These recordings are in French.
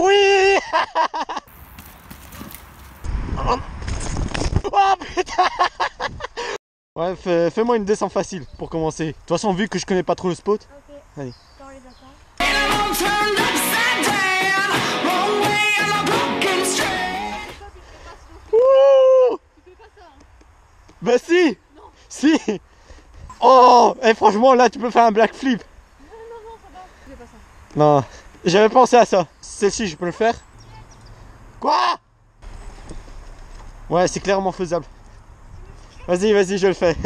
Oui. Oh putain. Ouais, fais-moi une descente facile pour commencer. De toute façon, vu que je connais pas trop le spot. Ok. Allez. Ouh. Bah si. Non. Si. Oh. Et franchement, là, tu peux faire un black flip. Non, j'avais pensé à ça. Celle-ci, je peux le faire. Quoi? Ouais, c'est clairement faisable. Vas-y, vas-y, je le fais.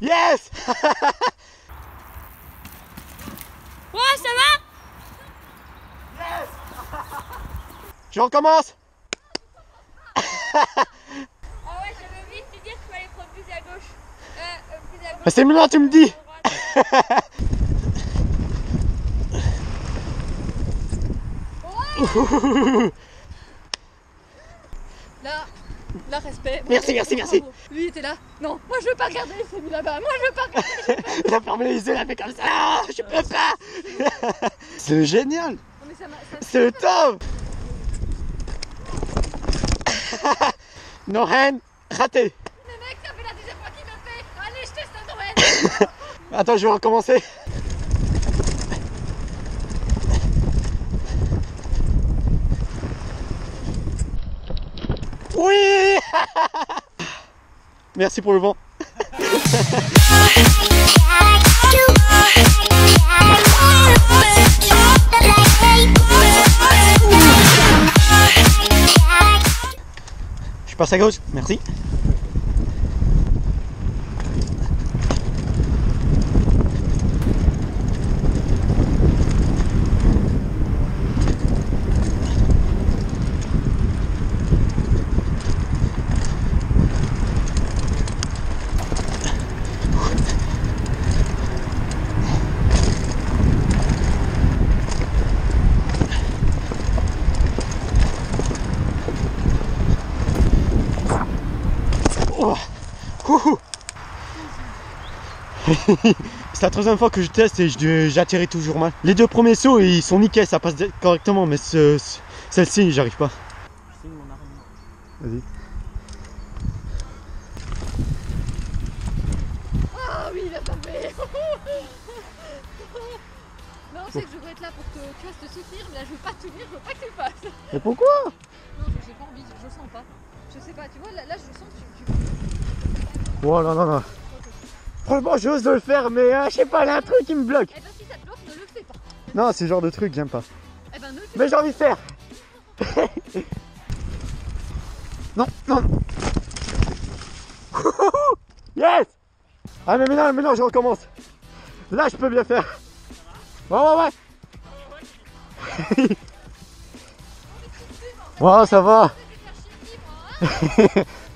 Yes. Ouais, ça va? Yes. Je recommence. C'est maintenant tu me dis. Là, respect. Merci, merci, merci. Lui était là. Non, moi je veux pas regarder, il s'est mis là-bas. Moi je veux pas regarder. Il a fermé les yeux, il a fait comme ça. Ah, je peux pas. C'est génial. C'est le top. No hand, raté. Attends, je vais recommencer. Oui. Merci pour le vent. Je passe à gauche, merci. C'est la troisième fois que je teste et j'atterris toujours mal. Les deux premiers sauts ils sont niqués, ça passe correctement, mais celle-ci j'arrive pas. Vas-y. Ah oui, il a tapé. Non, je sais que je veux être là pour que tu vas te soutenir, mais là je veux pas te tenir, je veux pas que tu le fasses. Mais pourquoi? Non, j'ai pas envie, je le sens pas. Je sais pas, tu vois, là je le sens que tu... Oh là là là. Franchement, j'ose le faire, mais je sais pas, il y a un truc qui me bloque. Eh ben, si ça te bloque, ne le fais pas. Non, c'est le genre de truc, j'aime pas. Eh ben, ne le fais pas. Mais j'ai envie de faire. Non, non. Yes. Ah, mais non, je recommence. Là, je peux bien faire. Ouais. Wow, ça va.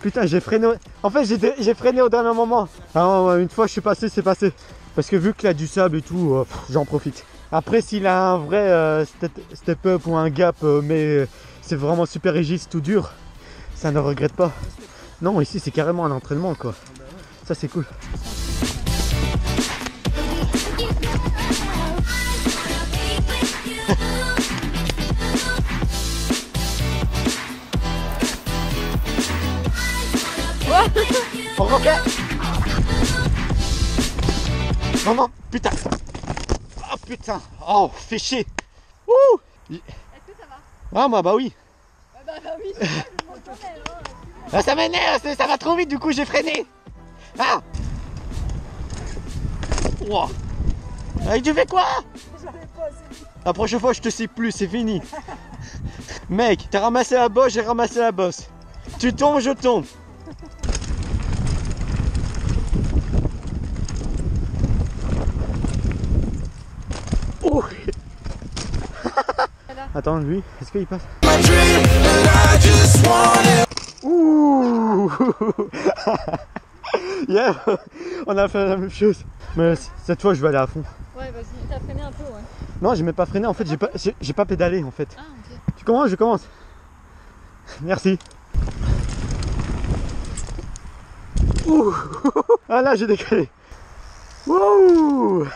Putain, j'ai freiné. En fait, j'ai freiné au dernier moment. Alors, une fois que je suis passé, c'est passé. Parce que vu qu'il a du sable et tout, j'en profite. Après, s'il a un vrai step-up ou un gap, mais c'est vraiment super rigide, tout dur, ça ne regrette pas. Non, ici, c'est carrément un entraînement, quoi. Ça, c'est cool. On refait. Non, non, putain. Oh putain. Oh, fais chier. Ouh. Est-ce que ça va? Ah, bah oui. Bah oui, c'est vrai, je me montre pas, hein. Ah, ça m'énerve, ça va trop vite, du coup j'ai freiné. Ah. Wow. Ah, tu fais quoi? J'avais pas assez vite. La prochaine fois, je te sais plus, c'est fini. Mec, t'as ramassé la bosse, j'ai ramassé la bosse. Tu tombes, je tombe. Attends, lui, est-ce qu'il passe? Ouh. Yeah. On a fait la même chose. Mais cette fois, je vais aller à fond. Ouais, vas-y, t'as freiné un peu, ouais. Non, j'ai même pas freiné, en fait, j'ai pas pédalé, en fait. Ah, ok. Tu commences, je commence. Merci. Ouh. Ah là j'ai décalé. Wouh.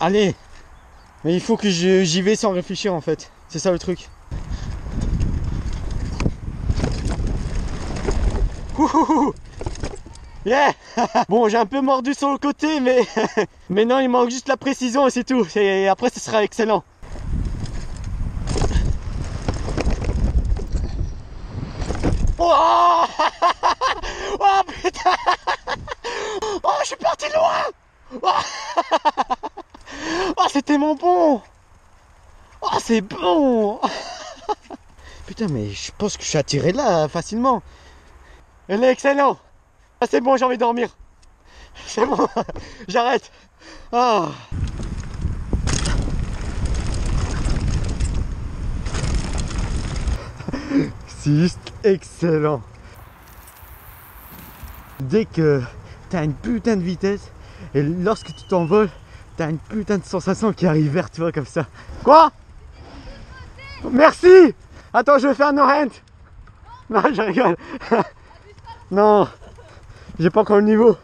Allez. Mais il faut que j'y vais sans réfléchir en fait. C'est ça le truc. Ouh. Yeah. Bon, j'ai un peu mordu sur le côté, mais non, il manque juste la précision et c'est tout. Et après, ce sera excellent. Oh, oh putain. Oh, je suis parti loin. Oh, oh c'était mon pont. Oh, c'est bon. Putain, mais je pense que je suis attiré là facilement. Elle est excellente. Ah, c'est bon, j'ai envie de dormir. C'est bon, j'arrête. Oh. C'est juste excellent. Dès que t'as une putain de vitesse et lorsque tu t'envoles, t'as une putain de sensation qui arrive vers toi comme ça. Quoi? Merci. Attends, je vais faire un no-hand. Non, je rigole. Non. J'ai pas encore le niveau.